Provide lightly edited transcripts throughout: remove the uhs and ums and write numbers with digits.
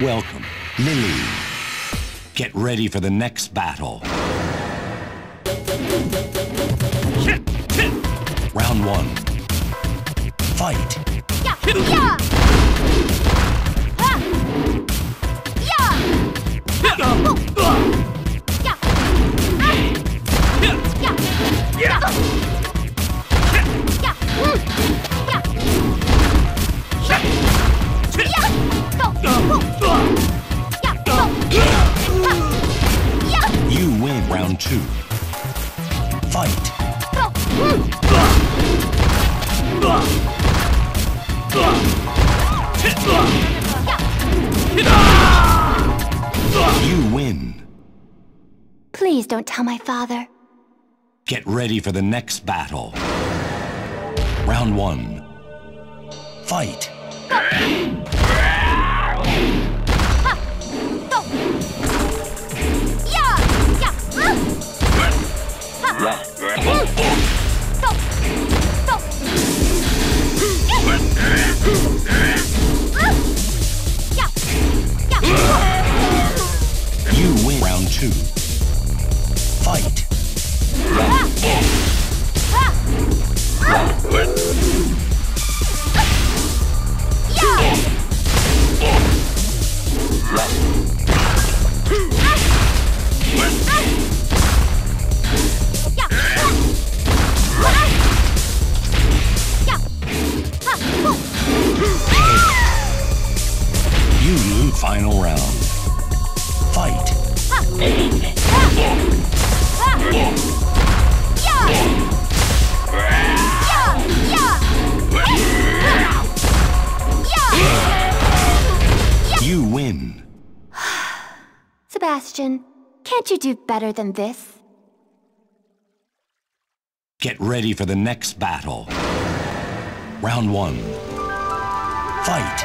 Welcome, Lily. Get ready for the next battle. Round one. Fight. Yeah. Yeah. Yeah. Yeah. Yeah. You win round two. Fight. You win. Please don't tell my father. Get ready for the next battle. Round one. Fight. You win round two. Fight. You lose final round. Fight. You win. Sebastian, can't you do better than this? Get ready for the next battle. Round one. Fight.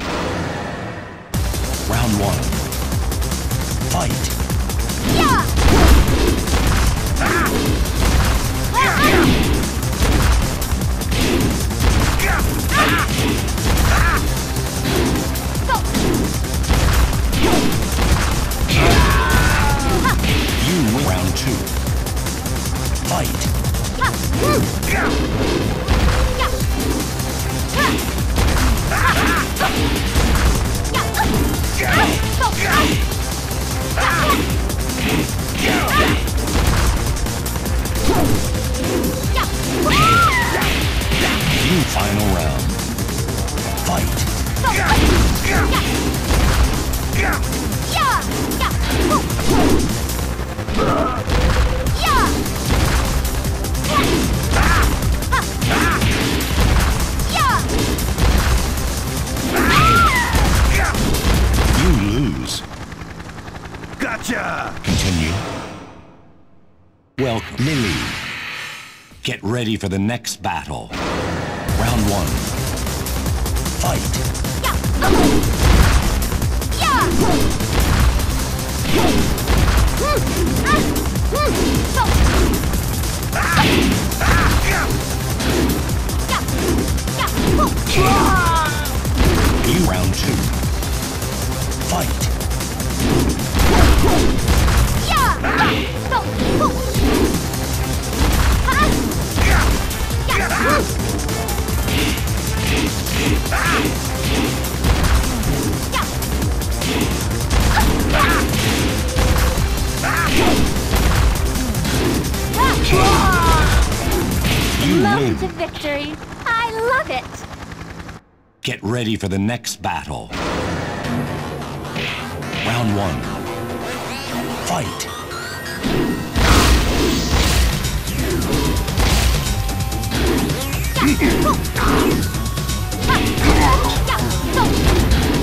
Round one. Fight. Yeah. You win round two. Fight. You final round. Fight. Continue. Welcome, Lily. Get ready for the next battle. Round one. Fight. You round two. Fight. Road to victory. I love it. Get ready for the next battle. Round one. Fight.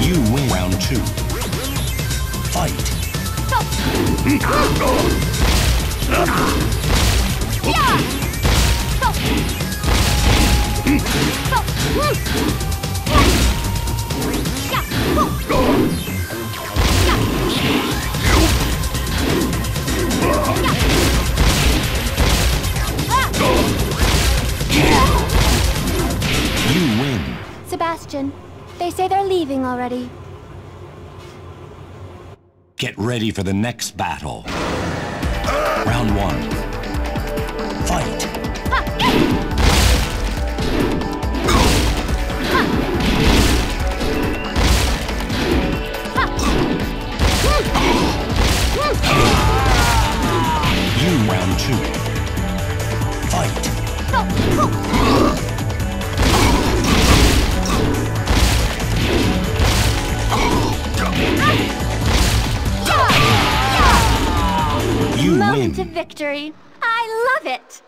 You win. Round two. Fight. You win. Sebastian, they say they're leaving already. Get ready for the next battle. Round one. Fight. Round two. Fight. You win. To victory. I love it.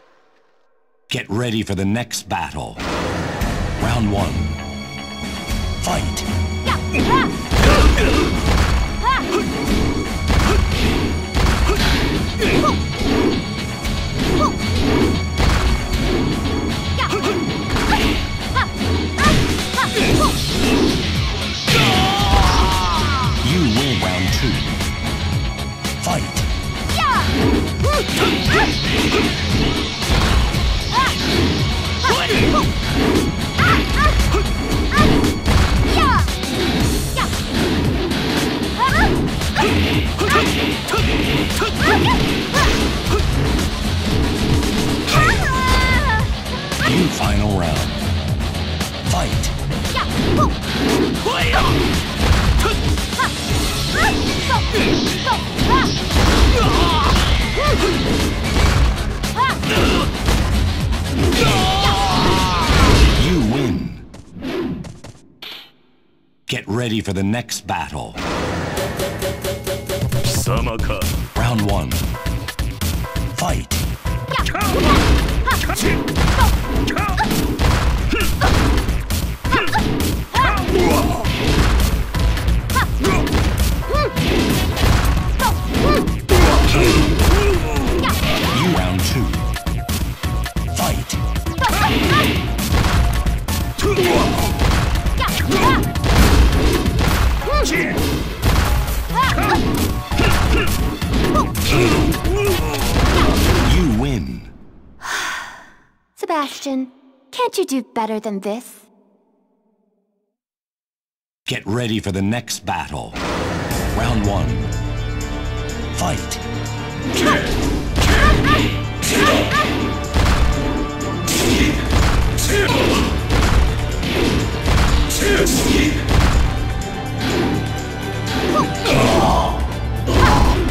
Get ready for the next battle. Round one. Fight. New final round. Fight. You win. Get ready for the next battle. Samaka. Round one. Fight. Round two. Fight. You win. Sebastian, can't you do better than this? Get ready for the next battle. Round one. Fight.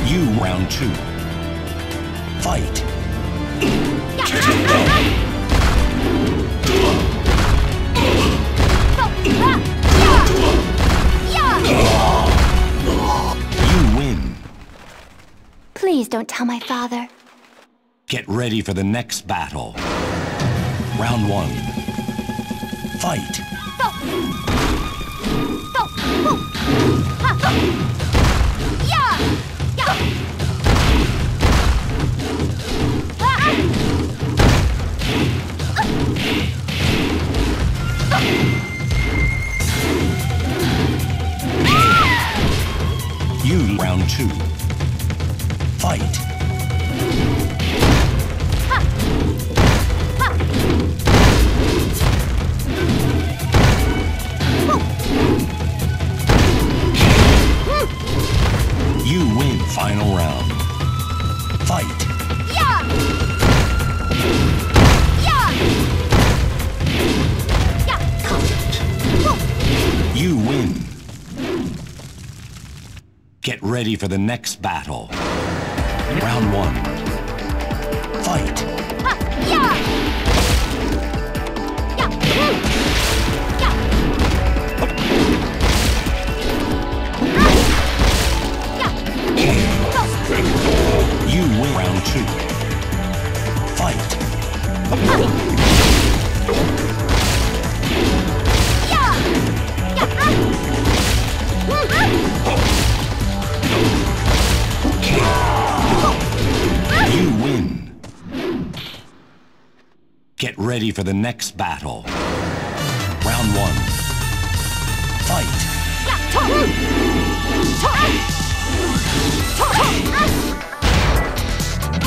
You round two. Fight. You win. Please don't tell my father. Get ready for the next battle. Round one. Fight. You round two. Fight. You win. Final round. Fight. You win. Get ready for the next battle. Round one. Fight. your truth. Fight! You win! Get ready for the next battle. Round one. Fight! Round two. Fight!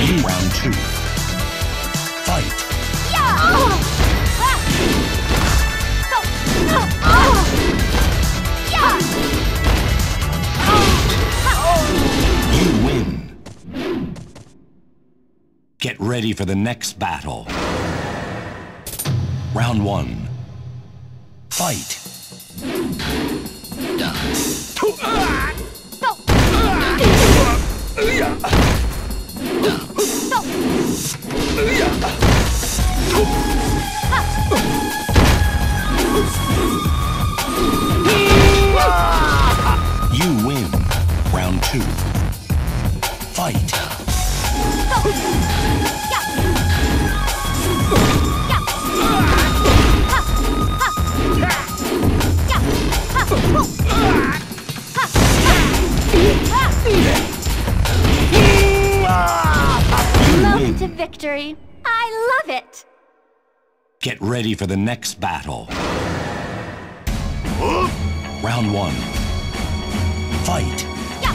You win! Get ready for the next battle. Round one. Fight! You win. Round two. Fight! Welcome to victory. I love it! Get ready for the next battle. Round one. Fight! You win.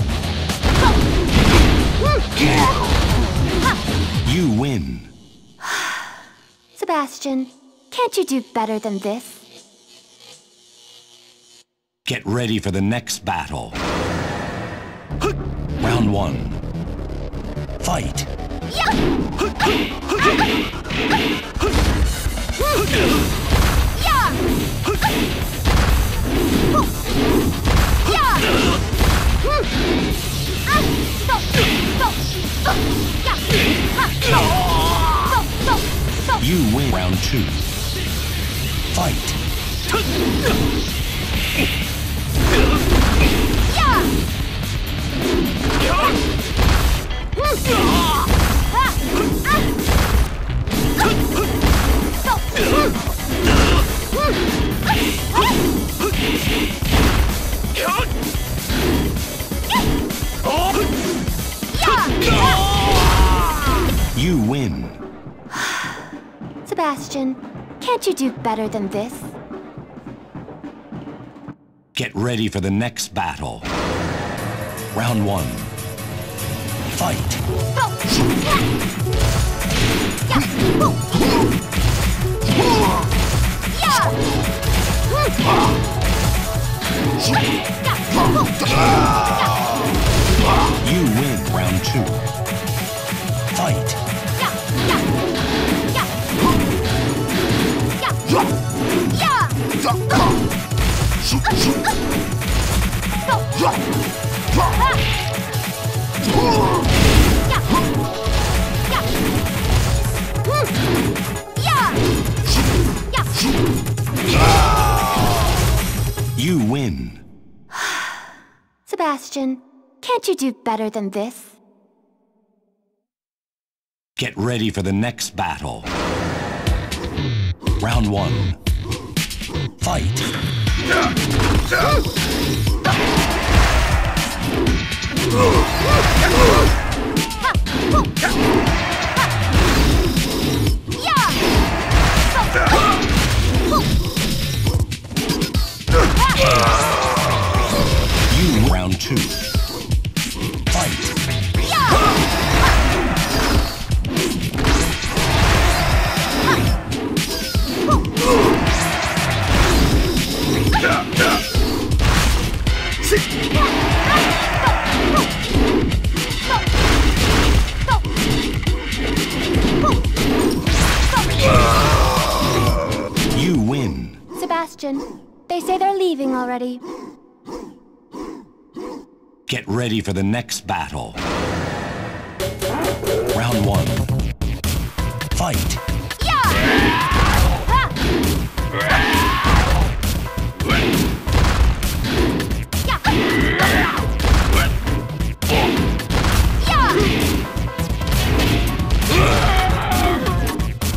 win. Sebastian, can't you do better than this? Get ready for the next battle. Round one. Fight! You win. Round two. Fight! You win. Sebastian, can't you do better than this? Get ready for the next battle. Round one. Fight! You win. Round two. Fight! You win. Sebastian, can't you do better than this? Get ready for the next battle. Round one. Fight! You round two. Fight. You win. Sebastian, they say they're leaving already. Get ready for the next battle. Round one. Fight.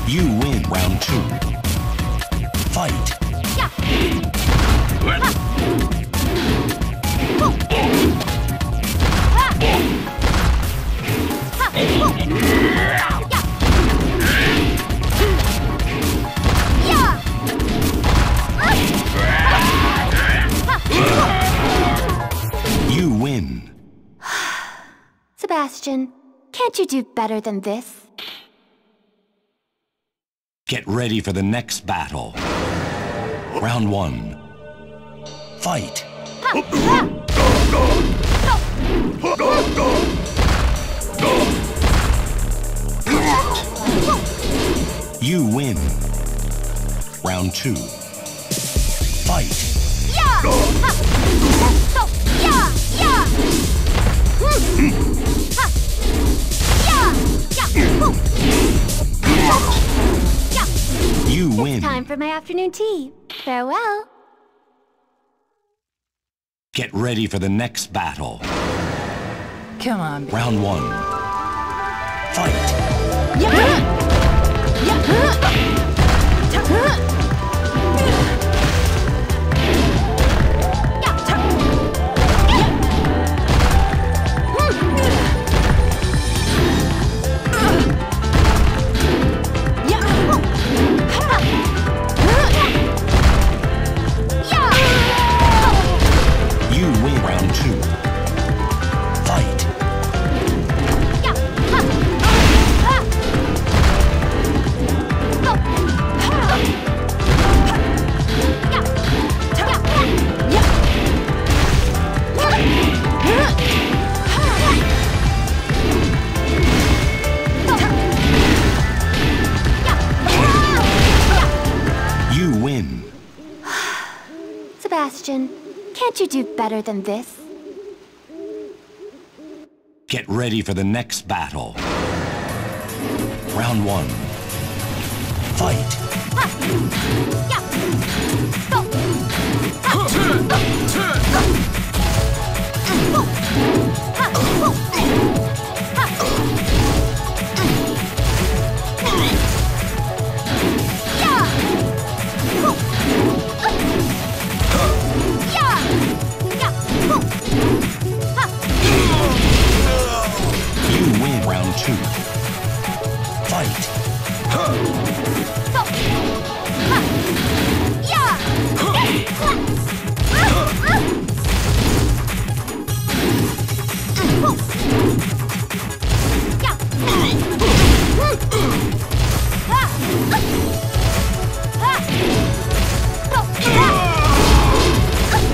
You win round two. Fight. You win. Sebastian, can't you do better than this? Get ready for the next battle. Round one. Fight. You win. Round two. Fight. You win. It's time for my afternoon tea. Farewell. Get ready for the next battle. Come on. Round one. Fight. Sebastian, can't you do better than this? Get ready for the next battle. Round one. Fight! Round two. Fight.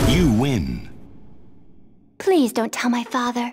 You win. Please don't tell my father.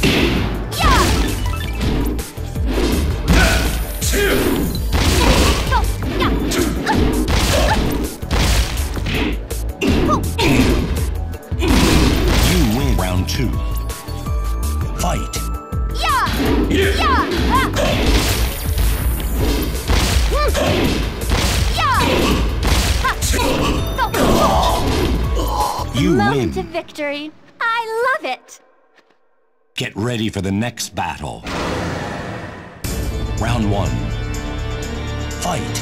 You win round two. Fight. You win. To victory. I love it. Get ready for the next battle. Round one. Fight.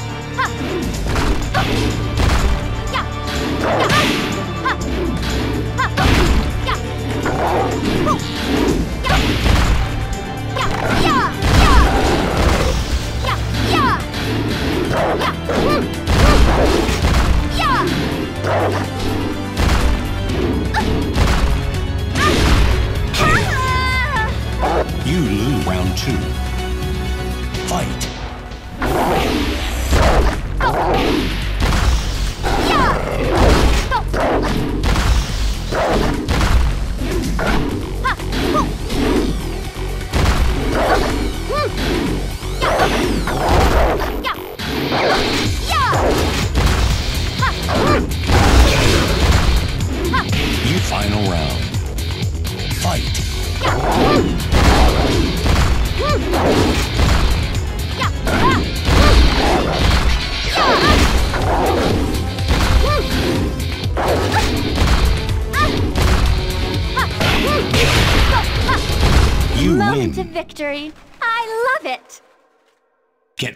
victory. I love it. Get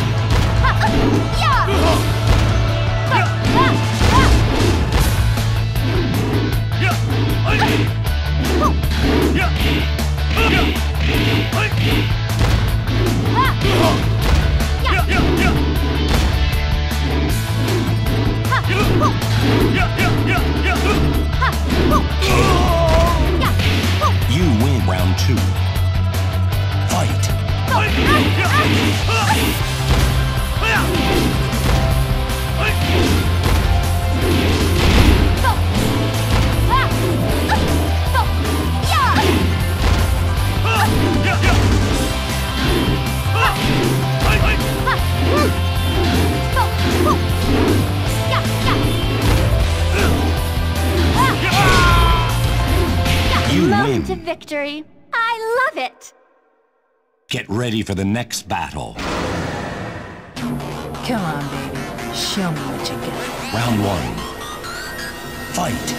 You win round two. Fight. You win. To victory. I love it. Get ready for the next battle. Come on, baby. Show me what you got. Round one. Fight.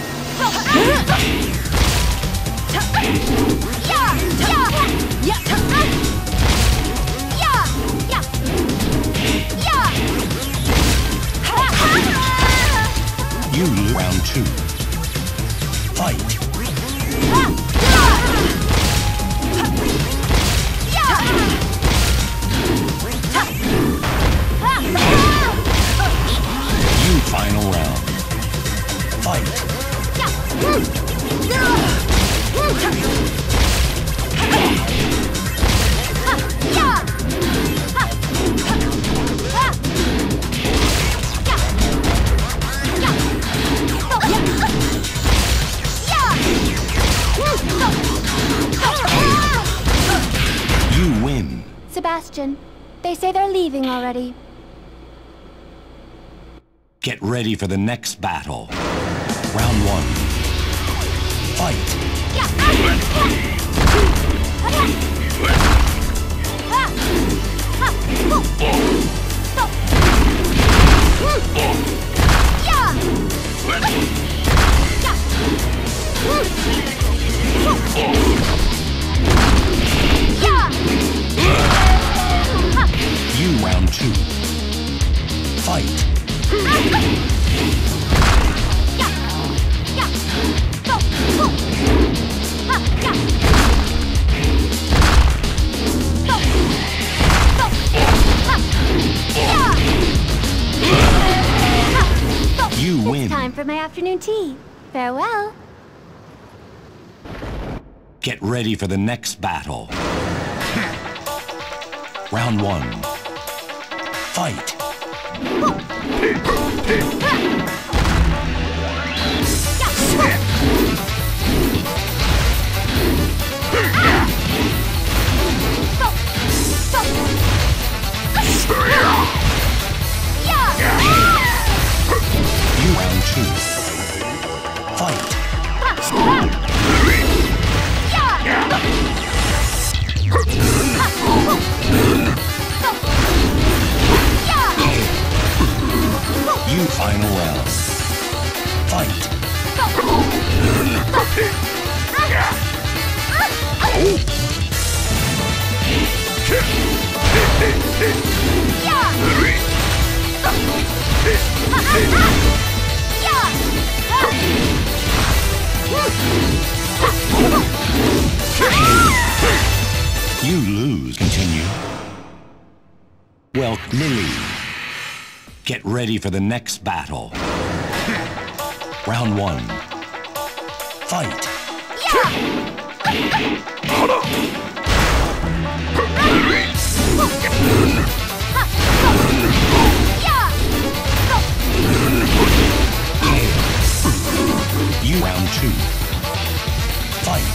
You lose round two. Fight. You final round. Fight. You win. Sebastian, they say they're leaving already. Get ready for the next battle. Round one. Fight. You round two. Fight. You win. It's time for my afternoon tea. Farewell. Get ready for the next battle. Round one. Fight. You round two. Fight. You final round. Fight. You lose. Continue. Well, Lily. Get ready for the next battle. Round one. Fight. You round two. Fight.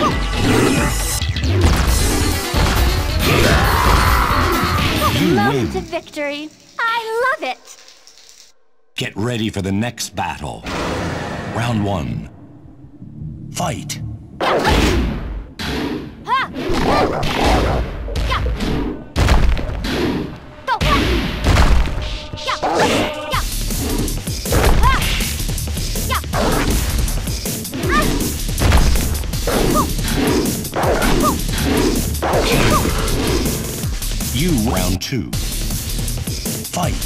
You win. To victory. I love it. Get ready for the next battle. Round one. Fight. You round two. Fight.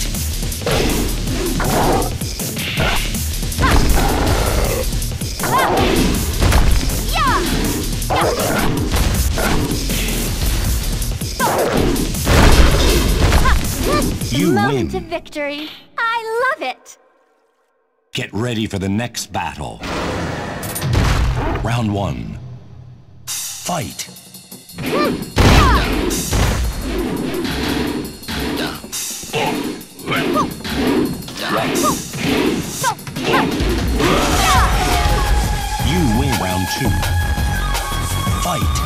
You moment win. Of victory. I love it. Get ready for the next battle. Round one. Fight. You win round two. Fight.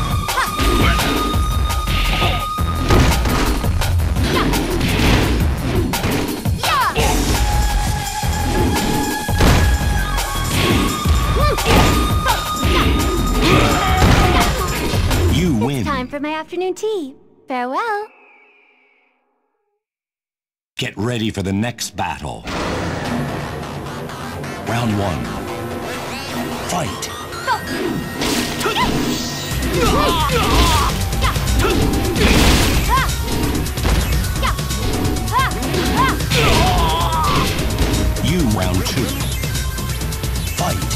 Time for my afternoon tea. Farewell. Get ready for the next battle. Round one. Fight. You round two. Fight.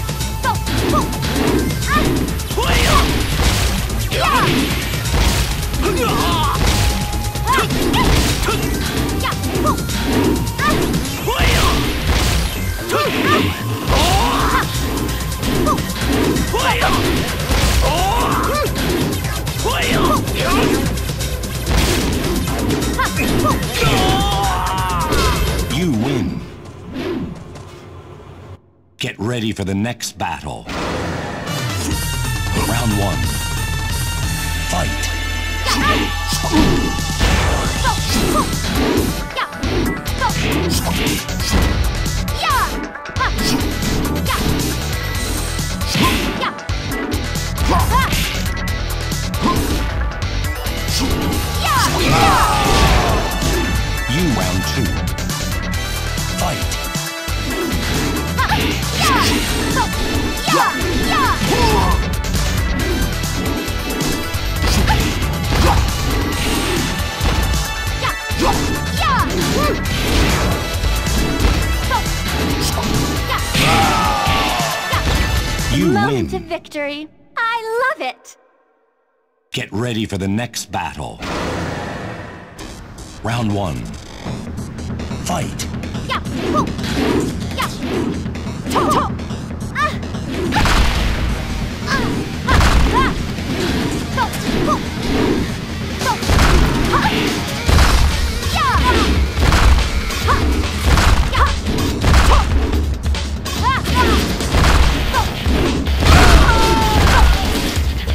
You win. Get ready for the next battle. Round one. Fight. You round two. Fight. You win. To victory. I love it. Get ready for the next battle. Round one. Fight.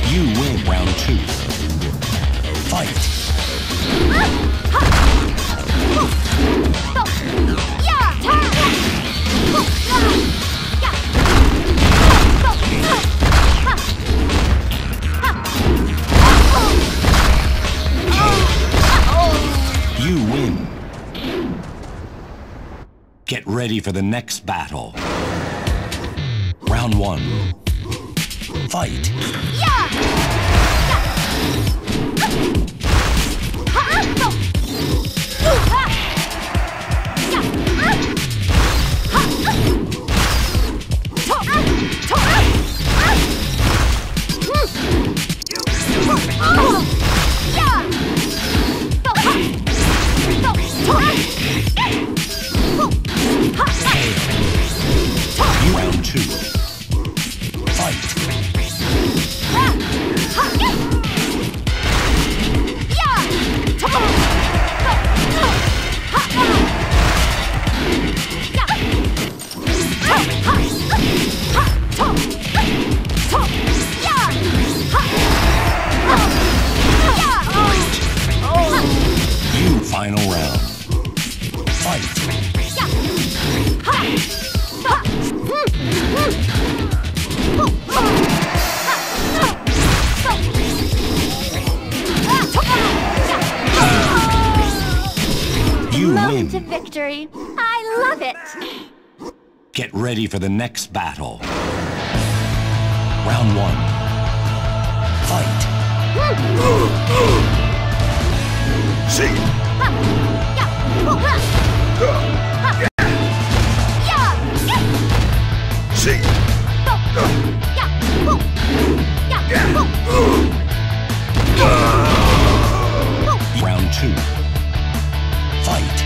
You win round two. Fight. You win. Get ready for the next battle. Round one. Fight. Round two. Fight. Final round. Fight. moment of victory. I love it. Get ready for the next battle. Round one. Fight. Round two. Fight.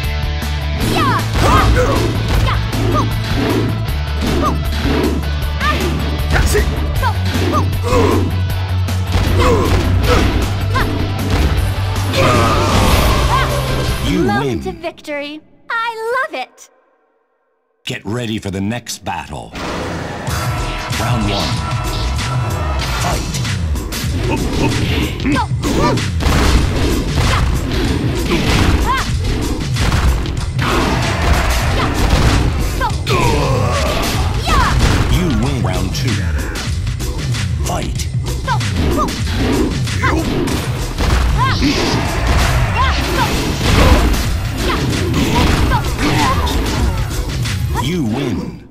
You win. To victory. I love it. Get ready for the next battle. Round one. Fight. You win. Round two. Fight. You win.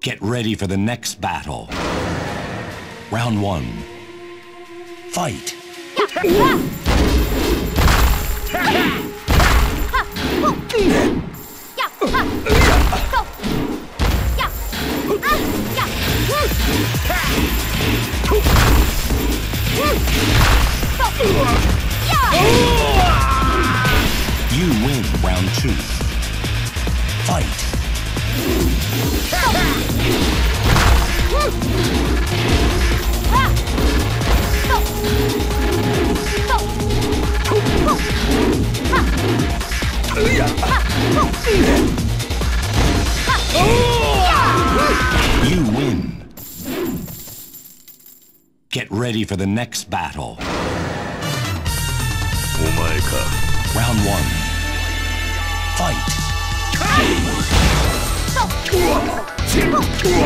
Get ready for the next battle. Round one. Fight. You win. Round two. Fight. You win. Get ready for the next battle. Round one. Fight.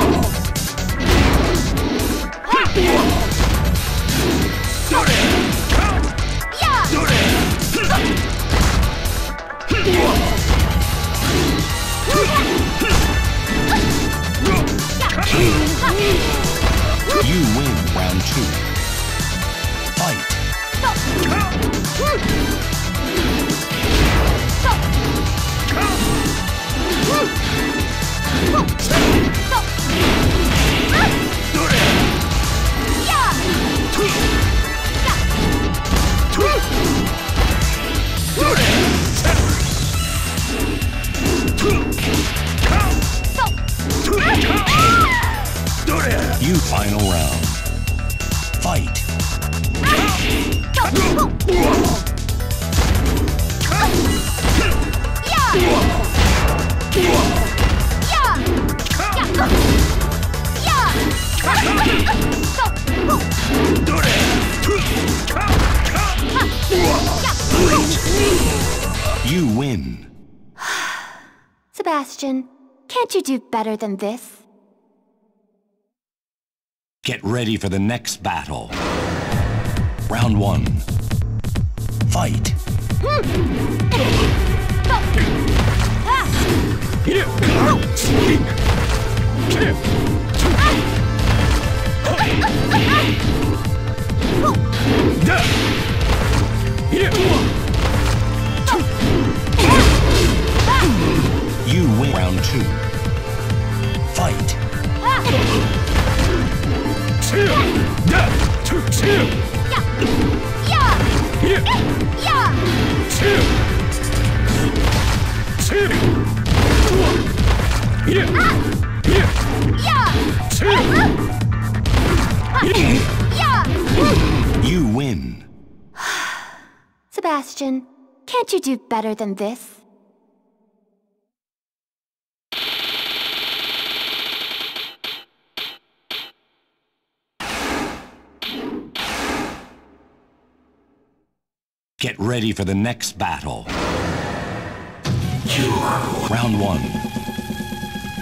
You win. Round two. Fight. You final round. Fight. You win. Sebastian, can't you do better than this? Get ready for the next battle. Round one. Fight. You win. Round two. Fight. You win. Sebastian, can't you do better than this? Get ready for the next battle. Round one.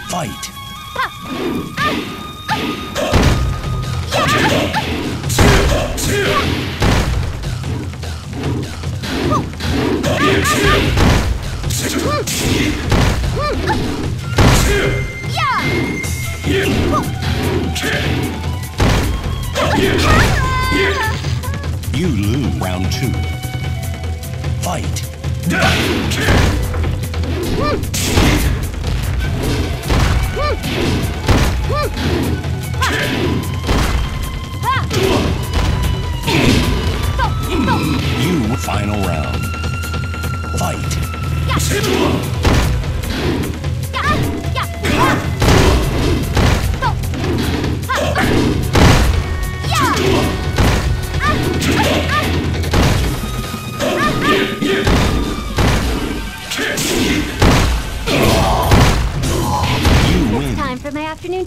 Fight. You lose round 2. Fight. You final round. Fight. It's time for my afternoon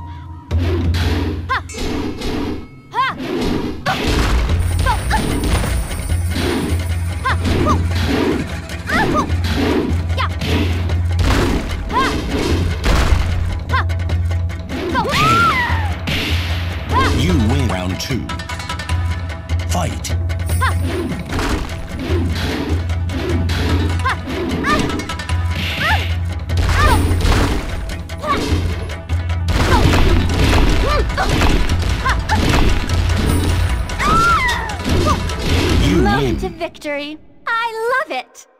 Ha. Ha. Ha. Ha. Yeah. Ha. Ha. Ha. You win round 2. Fight. Ha. You win. Road to victory. I love it.